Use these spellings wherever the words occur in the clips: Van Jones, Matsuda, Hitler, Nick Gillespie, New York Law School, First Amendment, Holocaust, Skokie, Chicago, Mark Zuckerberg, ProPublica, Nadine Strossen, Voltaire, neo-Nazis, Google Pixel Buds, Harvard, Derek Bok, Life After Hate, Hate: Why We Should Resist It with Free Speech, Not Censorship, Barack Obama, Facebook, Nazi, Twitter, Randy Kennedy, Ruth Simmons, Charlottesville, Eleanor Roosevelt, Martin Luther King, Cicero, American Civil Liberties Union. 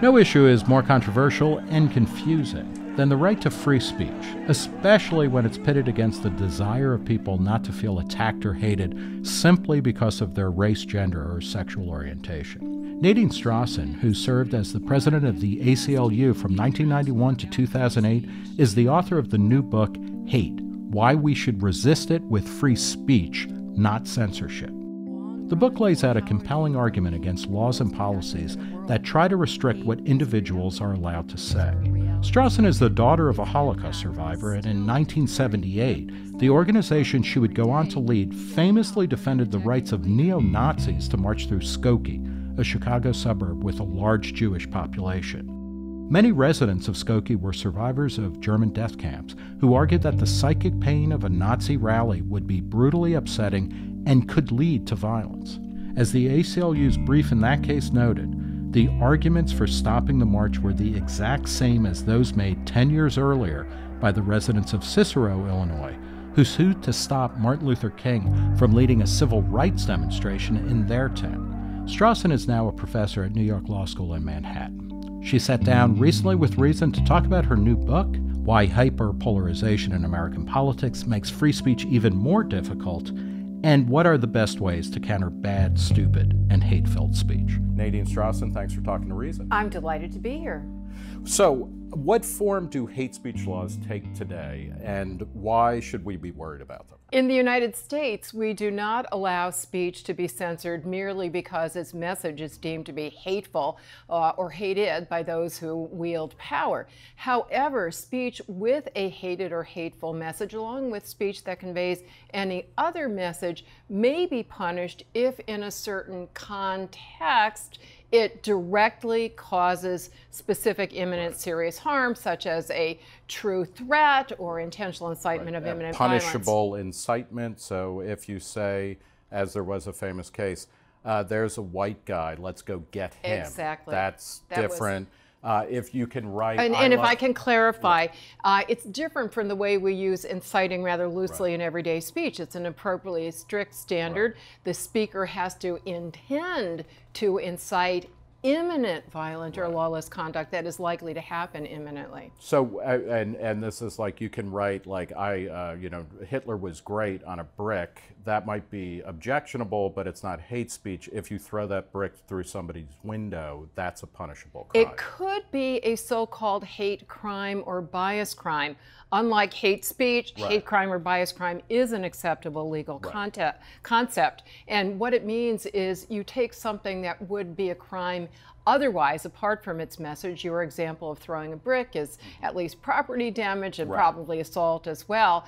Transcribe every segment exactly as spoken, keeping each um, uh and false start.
No issue is more controversial and confusing than the right to free speech, especially when it's pitted against the desire of people not to feel attacked or hated simply because of their race, gender, or sexual orientation. Nadine Strossen, who served as the president of the A C L U from nineteen ninety-one to two thousand eight, is the author of the new book, Hate: Why We Should Resist It with Free Speech, Not Censorship. The book lays out a compelling argument against laws and policies that try to restrict what individuals are allowed to say. Strossen is the daughter of a Holocaust survivor, and in nineteen seventy-eight, the organization she would go on to lead famously defended the rights of neo-Nazis to march through Skokie, a Chicago suburb with a large Jewish population. Many residents of Skokie were survivors of German death camps who argued that the psychic pain of a Nazi rally would be brutally upsetting and could lead to violence. As the A C L U's brief in that case noted, the arguments for stopping the march were the exact same as those made ten years earlier by the residents of Cicero, Illinois, who sued to stop Martin Luther King from leading a civil rights demonstration in their town. Strossen is now a professor at New York Law School in Manhattan. She sat down recently with Reason to talk about her new book, Why Hyperpolarization in American Politics Makes Free Speech Even More Difficult, and what are the best ways to counter bad, stupid, and hate-filled speech. Nadine Strossen, thanks for talking to Reason. I'm delighted to be here. So, what form do hate speech laws take today, and why should we be worried about them? In the United States, we do not allow speech to be censored merely because its message is deemed to be hateful uh, or hated by those who wield power. However, speech with a hated or hateful message, along with speech that conveys any other message, may be punished if in a certain context it directly causes specific imminent serious harm, such as a true threat or intentional incitement right. of and imminent punishable violence. Incitement. So if you say, as there was a famous case, uh, there's a white guy, let's go get him. Exactly. That's that different. Was... Uh, if you can write... And, and I if I can clarify, yeah. uh, it's different from the way we use inciting rather loosely right. in everyday speech. It's an appropriately strict standard. Right. The speaker has to intend to incite imminent violent right. or lawless conduct that is likely to happen imminently. So, uh, and, and this is like, you can write like, I, uh, you know, Hitler was great on a brick. That might be objectionable, but it's not hate speech. If you throw that brick through somebody's window, that's a punishable crime. It could be a so-called hate crime or bias crime. Unlike hate speech, right. hate crime or bias crime is an acceptable legal right. concept. And what it means is you take something that would be a crime otherwise, apart from its message. Your example of throwing a brick is at least property damage and right. probably assault as well.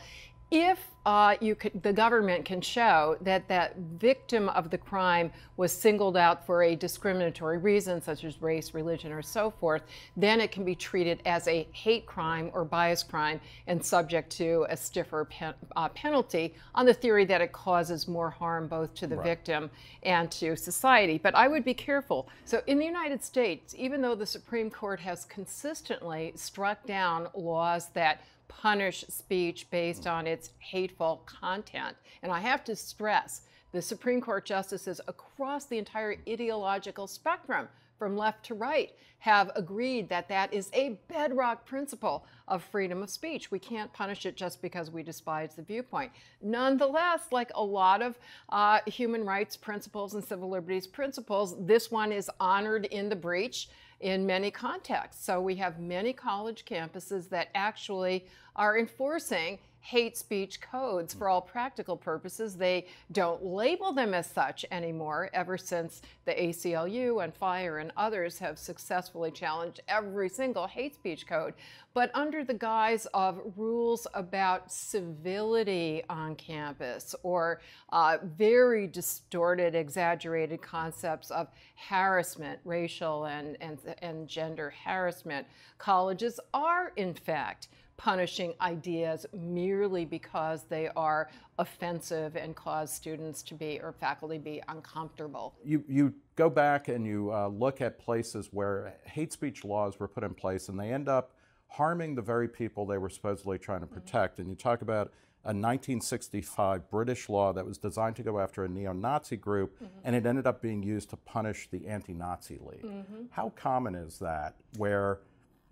If uh, you could, the government can show that that victim of the crime was singled out for a discriminatory reason, such as race, religion, or so forth, then it can be treated as a hate crime or bias crime and subject to a stiffer pen, uh, penalty on the theory that it causes more harm both to the right. victim and to society. But I would be careful. So in the United States, even though the Supreme Court has consistently struck down laws that punish speech based on its hateful content. And I have to stress, the Supreme Court justices across the entire ideological spectrum, from left to right, have agreed that that is a bedrock principle of freedom of speech. We can't punish it just because we despise the viewpoint. Nonetheless, like a lot of uh, human rights principles and civil liberties principles, this one is honored in the breach in many contexts. So we have many college campuses that actually are enforcing hate speech codes for all practical purposes. They don't label them as such anymore ever since the A C L U and FIRE and others have successfully challenged every single hate speech code, but under the guise of rules about civility on campus or uh, very distorted, exaggerated concepts of harassment, racial and, and, and gender harassment. Colleges are, in fact, punishing ideas merely because they are offensive and cause students to be, or faculty be, uncomfortable. You, you go back and you uh, look at places where hate speech laws were put in place and they end up harming the very people they were supposedly trying to protect. Mm-hmm. And you talk about a nineteen sixty-five British law that was designed to go after a neo-Nazi group, mm-hmm. and it ended up being used to punish the anti-Nazi league. Mm-hmm. How common is that, where,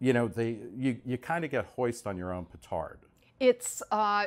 you know, the, you, you kind of get hoist on your own petard? It's uh,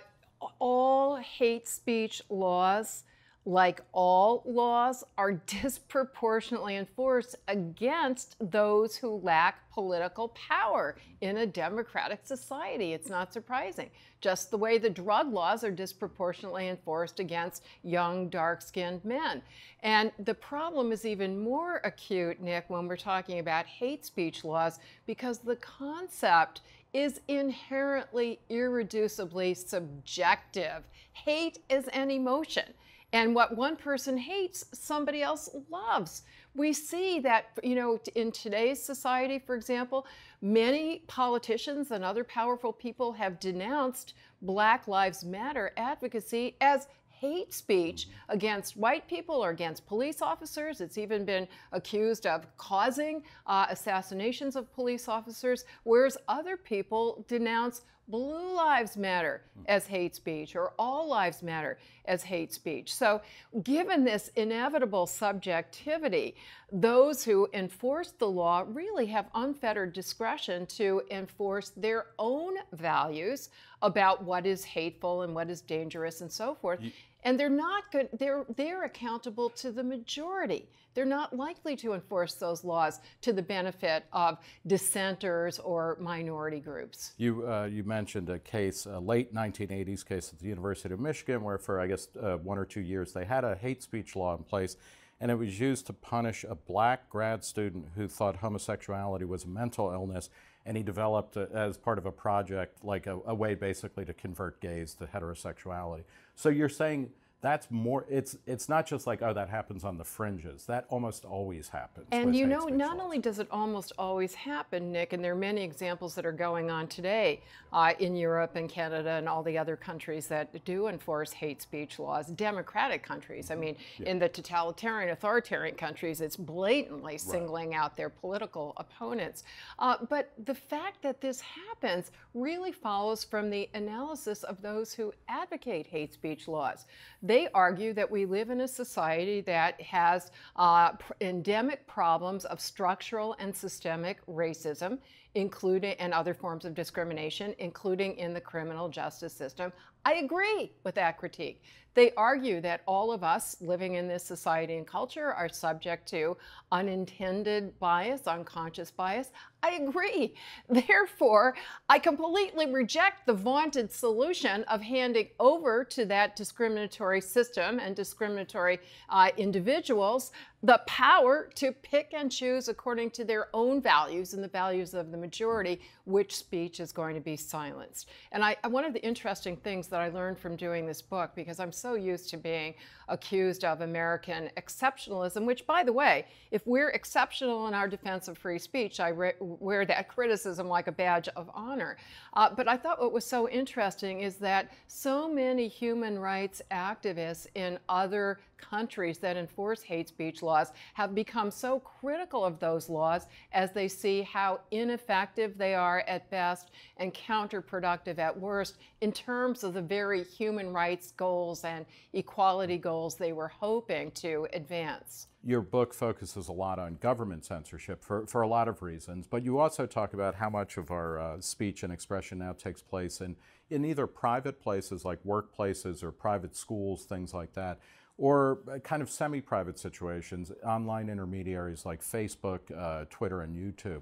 all hate speech laws, like all laws, are disproportionately enforced against those who lack political power in a democratic society. It's not surprising. Just the way the drug laws are disproportionately enforced against young, dark-skinned men. And the problem is even more acute, Nick, when we're talking about hate speech laws, because the concept is inherently, irreducibly subjective. Hate is an emotion. And what one person hates, somebody else loves. We see that, you know, in today's society, for example, many politicians and other powerful people have denounced Black Lives Matter advocacy as hate speech against white people or against police officers. It's even been accused of causing uh, assassinations of police officers, whereas other people denounce Blue Lives Matter as hate speech, or All Lives Matter as hate speech. So given this inevitable subjectivity, those who enforce the law really have unfettered discretion to enforce their own values about what is hateful and what is dangerous and so forth. You And they're not good, they're, they're accountable to the majority. They're not likely to enforce those laws to the benefit of dissenters or minority groups. You, uh, you mentioned a case, a late nineteen eighties case at the University of Michigan, where for, I guess, uh, one or two years, they had a hate speech law in place, and it was used to punish a Black grad student who thought homosexuality was a mental illness, and he developed, a, as part of a project, like a, a way basically to convert gays to heterosexuality. So you're saying that's more, it's it's not just like, oh, that happens on the fringes. That almost always happens. And you know, not only does it almost always happen, Nick, and there are many examples that are going on today uh, in Europe and Canada and all the other countries that do enforce hate speech laws, democratic countries. I mean, yeah. in the totalitarian, authoritarian countries, it's blatantly singling right. out their political opponents. Uh, but the fact that this happens really follows from the analysis of those who advocate hate speech laws. They argue that we live in a society that has uh, endemic problems of structural and systemic racism, including and other forms of discrimination, including in the criminal justice system. I agree with that critique. They argue that all of us living in this society and culture are subject to unintended bias, unconscious bias. I agree. Therefore, I completely reject the vaunted solution of handing over to that discriminatory system and discriminatory uh, individuals the power to pick and choose according to their own values and the values of the majority which speech is going to be silenced. And I, one of the interesting things that I learned from doing this book, because I'm so used to being accused of American exceptionalism, which, by the way, if we're exceptional in our defense of free speech, I re wear that criticism like a badge of honor. Uh, but I thought what was so interesting is that so many human rights activists in other countries that enforce hate speech laws have become so critical of those laws as they see how ineffective they are at best and counterproductive at worst in terms of the very human rights goals and equality goals they were hoping to advance. Your book focuses a lot on government censorship for, for a lot of reasons, but you also talk about how much of our uh, speech and expression now takes place in, in either private places like workplaces or private schools, things like that, or kind of semi-private situations, online intermediaries like Facebook, uh, Twitter, and YouTube.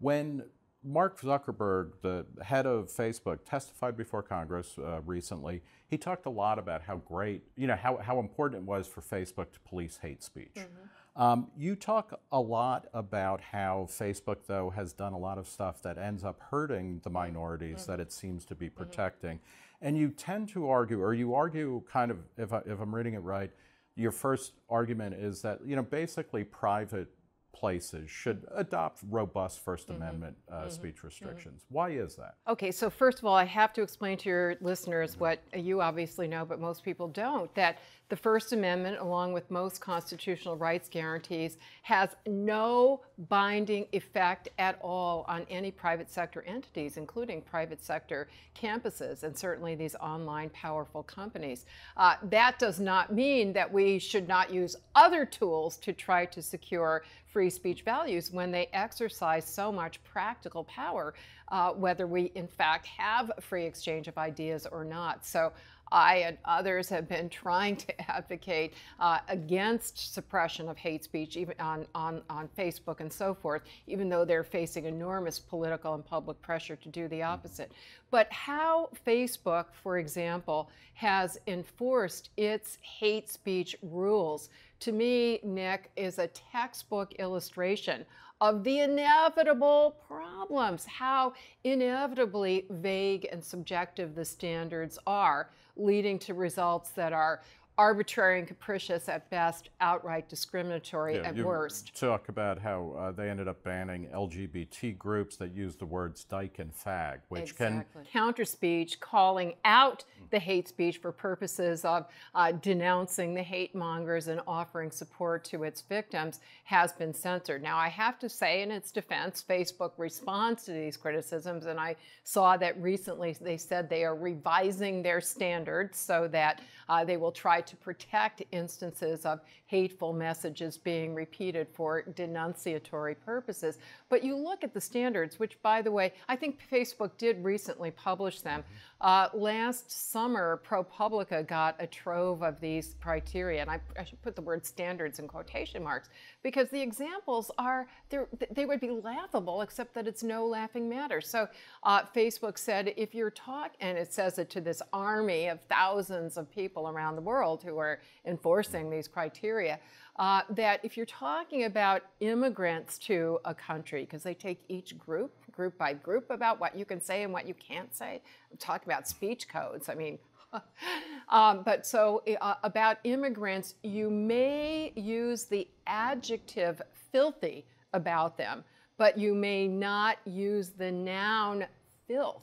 When Mark Zuckerberg, the head of Facebook, testified before Congress uh, recently, he talked a lot about how great, you know, how, how important it was for Facebook to police hate speech. Mm-hmm. um, you talk a lot about how Facebook, though, has done a lot of stuff that ends up hurting the minorities mm-hmm. that it seems to be protecting. Mm-hmm. And you tend to argue, or you argue kind of, if, I, if I'm reading it right, your first argument is that, you know, basically private places should adopt robust First mm-hmm. Amendment uh, mm-hmm. speech restrictions. Mm-hmm. Why is that? Okay, so first of all, I have to explain to your listeners mm-hmm. what you obviously know, but most people don't, that The First Amendment, along with most constitutional rights guarantees, has no binding effect at all on any private sector entities, including private sector campuses and certainly these online powerful companies. Uh, that does not mean that we should not use other tools to try to secure free speech values when they exercise so much practical power, uh, whether we in fact have a free exchange of ideas or not. So I and others have been trying to advocate uh, against suppression of hate speech, even on, on, on Facebook and so forth, even though they're facing enormous political and public pressure to do the opposite. But how Facebook, for example, has enforced its hate speech rules, to me, Nick, is a textbook illustration of the inevitable problems, how inevitably vague and subjective the standards are, leading to results that are arbitrary and capricious at best, outright discriminatory yeah, at you worst. Talk about how uh, they ended up banning L G B T groups that use the words dyke and fag, which exactly. can... Counter speech, calling out the hate speech for purposes of uh, denouncing the hate mongers and offering support to its victims, has been censored. Now, I have to say, in its defense, Facebook responds to these criticisms, and I saw that recently they said they are revising their standards so that uh, they will try to protect instances of hateful messages being repeated for denunciatory purposes. But you look at the standards, which, by the way, I think Facebook did recently publish them. Uh, last summer, ProPublica got a trove of these criteria, and I, I should put the word standards in quotation marks, because the examples are, they would be laughable, except that it's no laughing matter. So uh, Facebook said, if you're talking, and it says it to this army of thousands of people around the world who are enforcing these criteria, uh, that if you're talking about immigrants to a country, because they take each group, group by group, about what you can say and what you can't say. I'm talking about speech codes, I mean. um, but so uh, about immigrants, you may use the adjective filthy about them, but you may not use the noun filth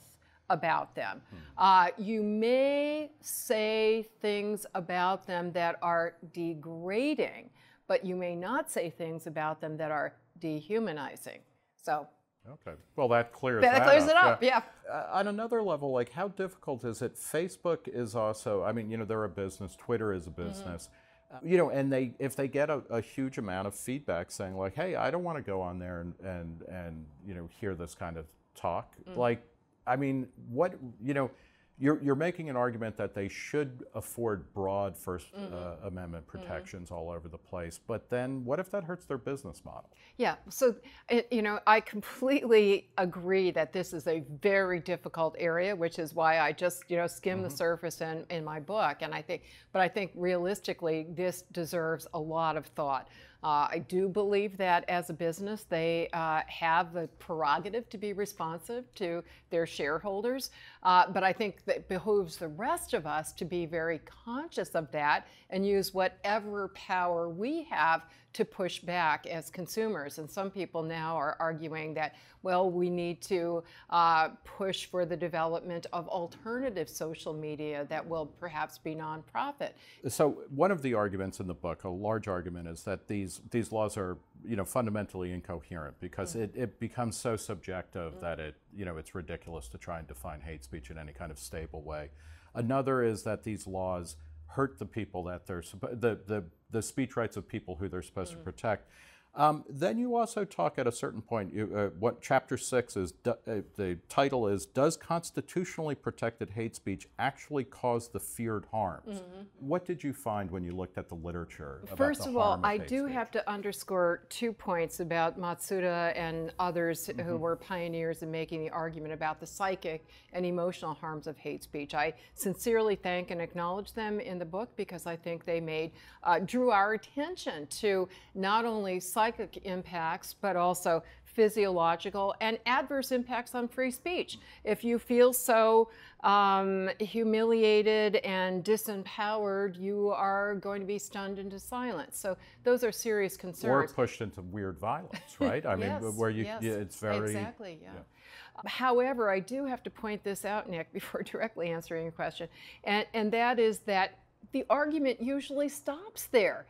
about them. Uh, you may say things about them that are degrading, but you may not say things about them that are dehumanizing. So, okay. Well, that clears that, that clears up. it up. Yeah. yeah. Uh, on another level, like, how difficult is it? Facebook is also, I mean, you know, they're a business. Twitter is a business. Mm-hmm. You know, and they if they get a, a huge amount of feedback saying like, "Hey, I don't want to go on there and and and you know hear this kind of talk," mm-hmm. like. I mean, what, you know, you're, you're making an argument that they should afford broad First mm-hmm. uh, Amendment protections mm-hmm. all over the place, but then what if that hurts their business model? Yeah, so, you know, I completely agree that this is a very difficult area, which is why I just, you know, skim mm-hmm. the surface in, in my book, and I think, but I think realistically, this deserves a lot of thought. Uh, I do believe that as a business, they uh, have the prerogative to be responsive to their shareholders. Uh, but I think that it behooves the rest of us to be very conscious of that and use whatever power we have to push back as consumers. And some people now are arguing that, well, we need to uh, push for the development of alternative social media that will perhaps be nonprofit. So one of the arguments in the book, a large argument, is that these these laws are, you know, fundamentally incoherent because mm-hmm. it, it becomes so subjective mm-hmm. that it, you know, it's ridiculous to try and define hate speech in any kind of stable way. Another is that these laws hurt the people that they're, the, the, the speech rights of people who they're supposed mm. to protect. Um, then you also talk at a certain point, you, uh, what chapter six is, uh, the title is, Does Constitutionally Protected Hate Speech Actually Cause the Feared Harms? Mm-hmm. What did you find when you looked at the literature about the harm of hate speech? First of all, I do have to underscore two points about Matsuda and others mm-hmm. who were pioneers in making the argument about the psychic and emotional harms of hate speech. I sincerely thank and acknowledge them in the book because I think they made, uh, drew our attention to not only psychic psychic impacts, but also physiological and adverse impacts on free speech. If you feel so um, humiliated and disempowered, you are going to be stunned into silence. So those are serious concerns. Or pushed into weird violence, right? I yes, mean, where you, yes, you it's very... Exactly, yeah. yeah. However, I do have to point this out, Nick, before directly answering your question, and, and that is that the argument usually stops there.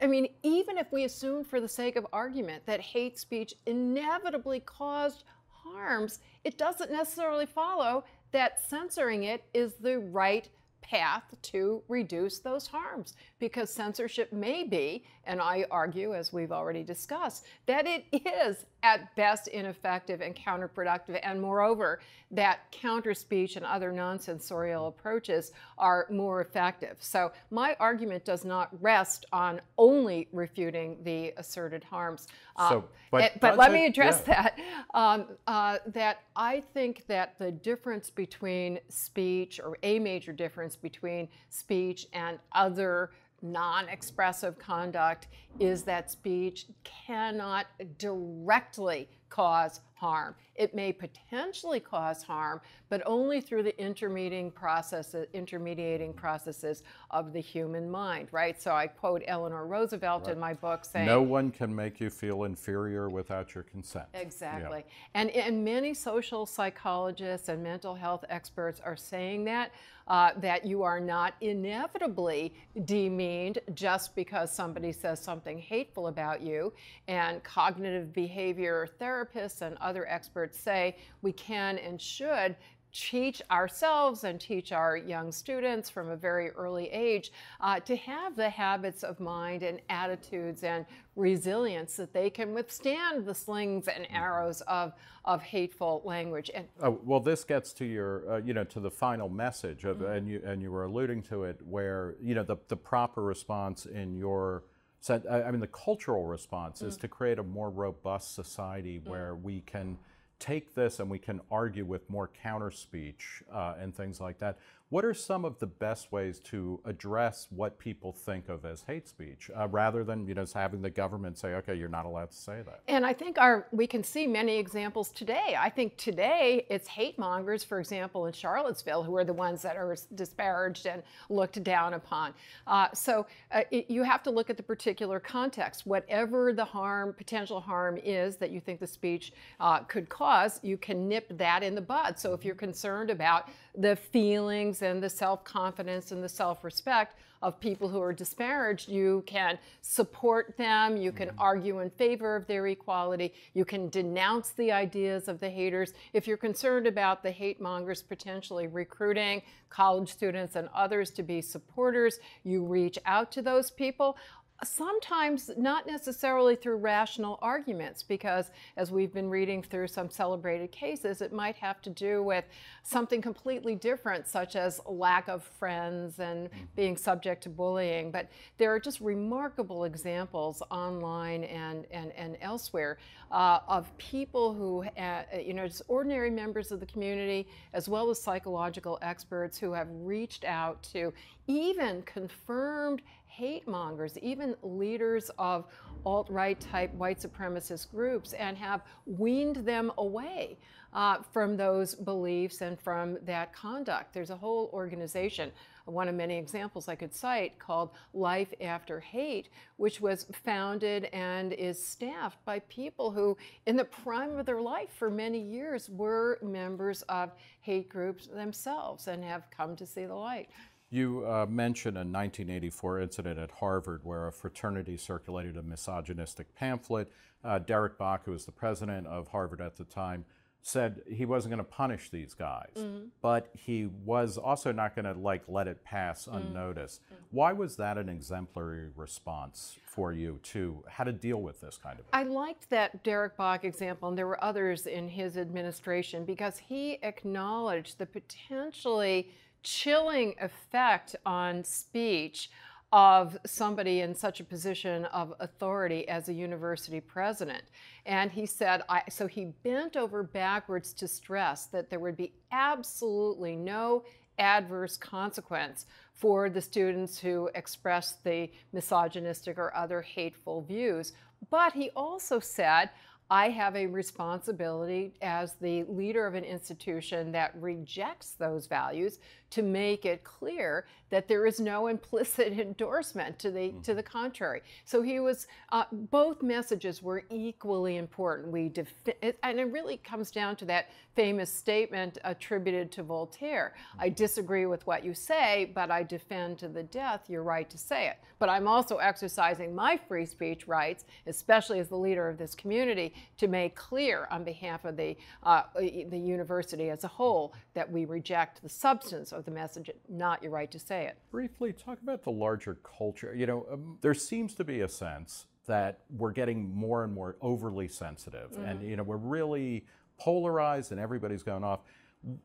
I mean, even if we assume for the sake of argument that hate speech inevitably caused harms, it doesn't necessarily follow that censoring it is the right path to reduce those harms, because censorship may be, and I argue, as we've already discussed, that it is at best ineffective and counterproductive, and moreover, that counter speech and other non-censorial approaches are more effective. So my argument does not rest on only refuting the asserted harms. So, um, but, it, but let it, me address yeah. that, um, uh, that I think that the difference between speech, or a major difference between speech and other non-expressive conduct, is that speech cannot directly cause harm. It may potentially cause harm, but only through the intermediating processes, intermediating processes of the human mind, right? So I quote Eleanor Roosevelt right. in my book saying, "No one can make you feel inferior without your consent." Exactly. Yeah. And, and many social psychologists and mental health experts are saying that, uh, that you are not inevitably demeaned just because somebody says something hateful about you. And cognitive behavior therapists and other experts say we can and should teach ourselves and teach our young students from a very early age uh, to have the habits of mind and attitudes and resilience that they can withstand the slings and arrows of of hateful language. And oh, well, this gets to your uh, you know to the final message of, mm-hmm. and you and you were alluding to it, where you know the the proper response in your So, I mean, the cultural response is mm. to create a more robust society where mm. we can take this and we can argue with more counter speech uh, and things like that. What are some of the best ways to address what people think of as hate speech, uh, rather than you know having the government say, "Okay, you're not allowed to say that"? And I think our we can see many examples today. I think today it's hate mongers, for example, in Charlottesville, who are the ones that are disparaged and looked down upon. Uh, so uh, it, you have to look at the particular context. Whatever the harm, potential harm is that you think the speech uh, could cause, you can nip that in the bud. So if you're concerned about the feelings and the self-confidence and the self-respect of people who are disparaged, you can support them, you can argue in favor of their equality, you can denounce the ideas of the haters. If you're concerned about the hate mongers potentially recruiting college students and others to be supporters, you reach out to those people. Sometimes not necessarily through rational arguments, because as we've been reading through some celebrated cases, it might have to do with something completely different, such as lack of friends and being subject to bullying. But there are just remarkable examples online and, and, and elsewhere uh, of people who, uh, you know, just ordinary members of the community, as well as psychological experts who have reached out to even confirmed hate mongers, even leaders of alt-right type white supremacist groups, and have weaned them away uh, from those beliefs and from that conduct. There's a whole organization, one of many examples I could cite, called Life After Hate, which was founded and is staffed by people who, in the prime of their life for many years, were members of hate groups themselves and have come to see the light. You uh, mentioned a nineteen eighty-four incident at Harvard where a fraternity circulated a misogynistic pamphlet. Uh, Derek Bok, who was the president of Harvard at the time, said he wasn't going to punish these guys, mm-hmm. but he was also not going to like let it pass unnoticed. Mm-hmm. Why was that an exemplary response for you to how to deal with this kind of thing? I liked that Derek Bok example, and there were others in his administration, because he acknowledged the potentially chilling effect on speech of somebody in such a position of authority as a university president. And he said, I, so he bent over backwards to stress that there would be absolutely no adverse consequence for the students who expressed the misogynistic or other hateful views. But he also said, I have a responsibility as the leader of an institution that rejects those values to make it clear that there is no implicit endorsement to the, mm. to the contrary. So he was, uh, both messages were equally important. We def it, and it really comes down to that famous statement attributed to Voltaire. I disagree with what you say, but I defend to the death your right to say it. But I'm also exercising my free speech rights, especially as the leader of this community, to make clear on behalf of the, uh, the university as a whole that we reject the substance of the message, not your right to say it. Briefly, talk about the larger culture. You know, um, there seems to be a sense that we're getting more and more overly sensitive. Mm-hmm. And, you know, we're really polarized and everybody's going off.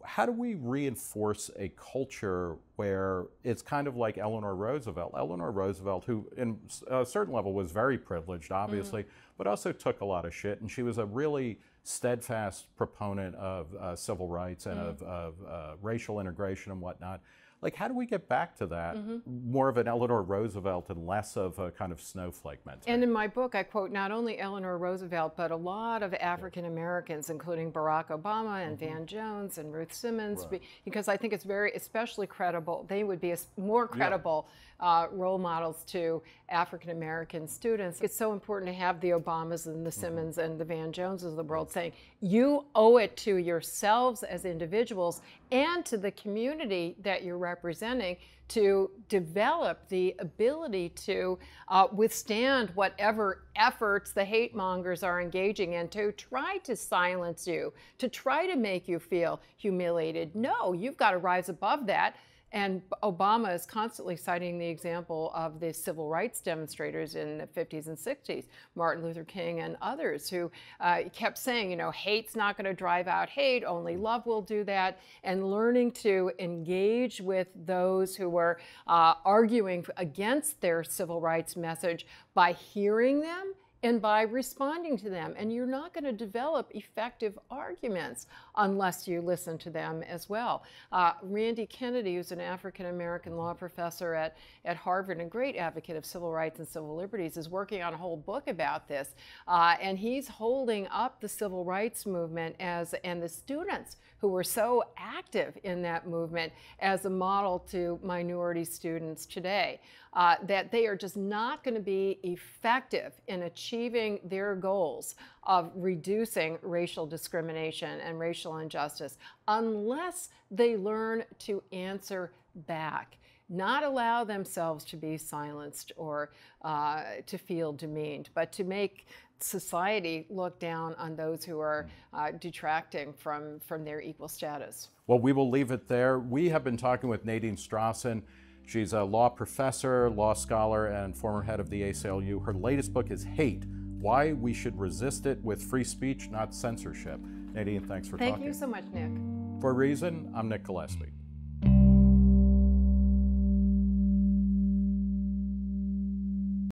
How do we reinforce a culture where it's kind of like Eleanor Roosevelt? Eleanor Roosevelt, who in a certain level was very privileged, obviously, mm-hmm. but also took a lot of shit. And she was a really steadfast proponent of uh, civil rights and mm-hmm. of, of uh, racial integration and whatnot. Like, how do we get back to that, mm-hmm. more of an Eleanor Roosevelt and less of a kind of snowflake mentality? And in my book, I quote not only Eleanor Roosevelt, but a lot of African Americans, including Barack Obama and mm-hmm. Van Jones and Ruth Simmons, right. because I think it's very especially credible. They would be more credible yeah. uh, role models to African American students. It's so important to have the Obamas and the Simmons mm-hmm. and the Van Joneses of the world saying, you owe it to yourselves as individuals and to the community that you're representing to develop the ability to uh, withstand whatever efforts the hate mongers are engaging in, to try to silence you, to try to make you feel humiliated. No, you've got to rise above that. And Obama is constantly citing the example of the civil rights demonstrators in the fifties and sixties, Martin Luther King and others, who uh, kept saying, you know, hate's not going to drive out hate, only love will do that, and learning to engage with those who were uh, arguing against their civil rights message by hearing them and by responding to them. And you're not going to develop effective arguments unless you listen to them as well. Uh, Randy Kennedy, who's an African-American law professor at, at Harvard and great advocate of civil rights and civil liberties, is working on a whole book about this. Uh, and he's holding up the civil rights movement as, and the students who were so active in that movement, as a model to minority students today. Uh, that they are just not going to be effective in achieving their goals of reducing racial discrimination and racial injustice unless they learn to answer back, not allow themselves to be silenced or uh, to feel demeaned, but to make society look down on those who are uh, detracting from, from their equal status. Well, we will leave it there. We have been talking with Nadine Strossen. She's a law professor, law scholar, and former head of the A C L U. Her latest book is Hate: Why We Should Resist It with Free Speech, Not Censorship. Nadine, thanks for Thank talking. Thank you so much, Nick. For Reason, I'm Nick Gillespie.